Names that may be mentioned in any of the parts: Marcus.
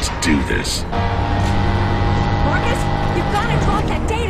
Let's do this. Marcus, you've got to drop that data.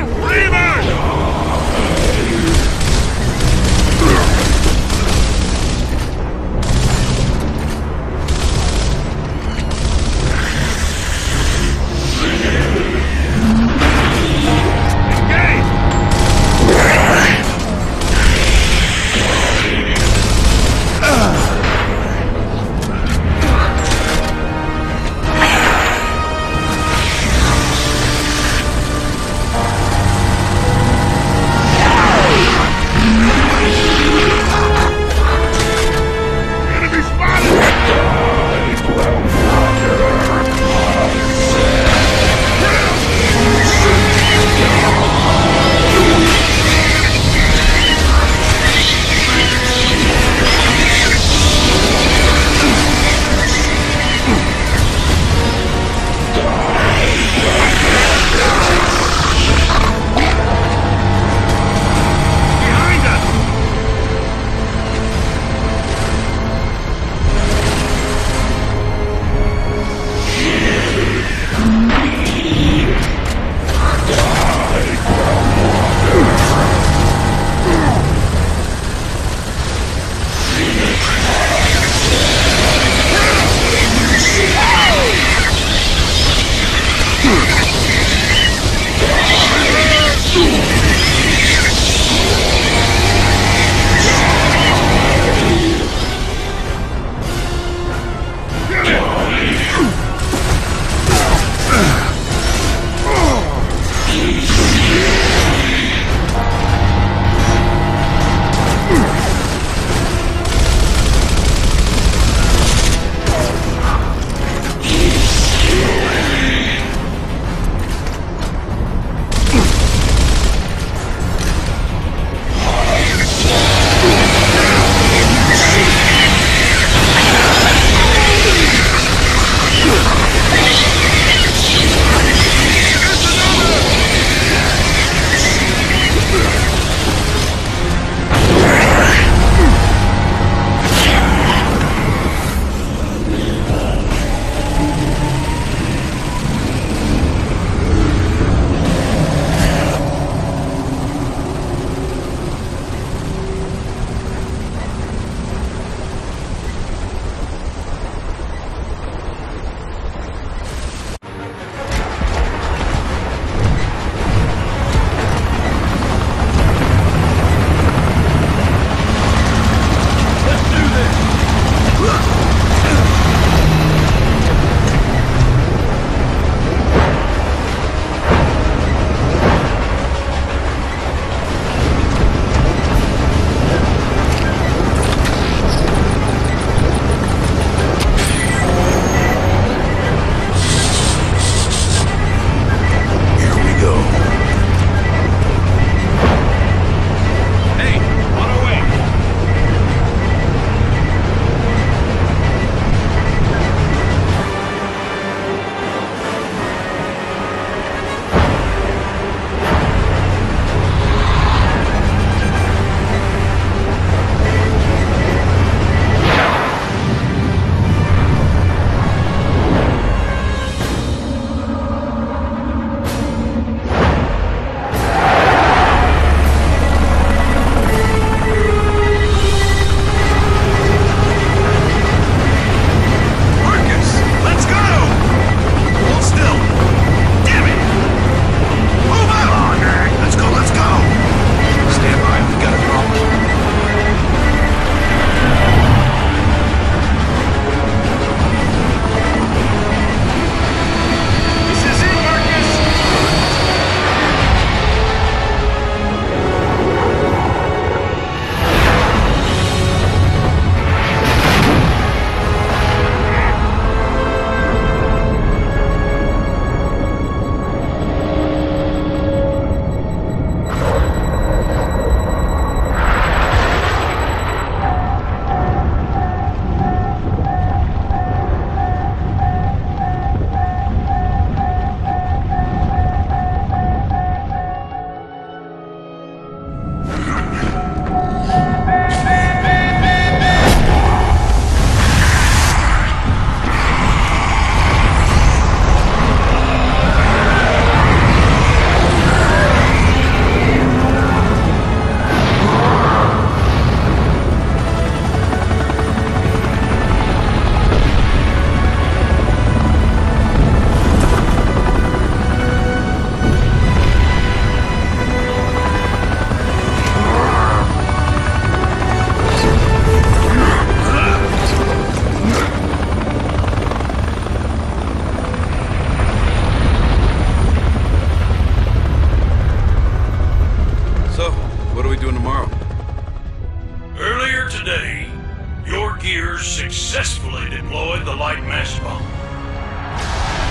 to deploy the light mass bomb.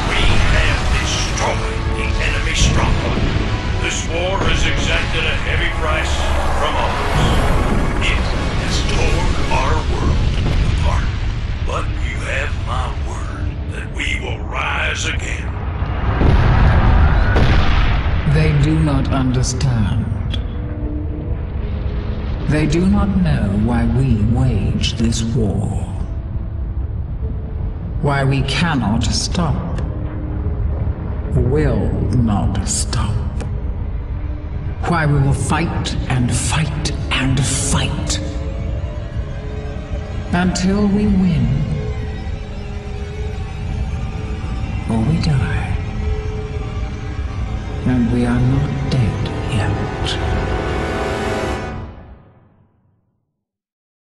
We have destroyed the enemy stronghold. This war has exacted a heavy price from all of us. It has torn our world apart. But you have my word that we will rise again. They do not understand. They do not know why we wage this war. Why we cannot stop. Will not stop. Why we will fight and fight and fight. Until we win. Or we die. And we are not dead yet.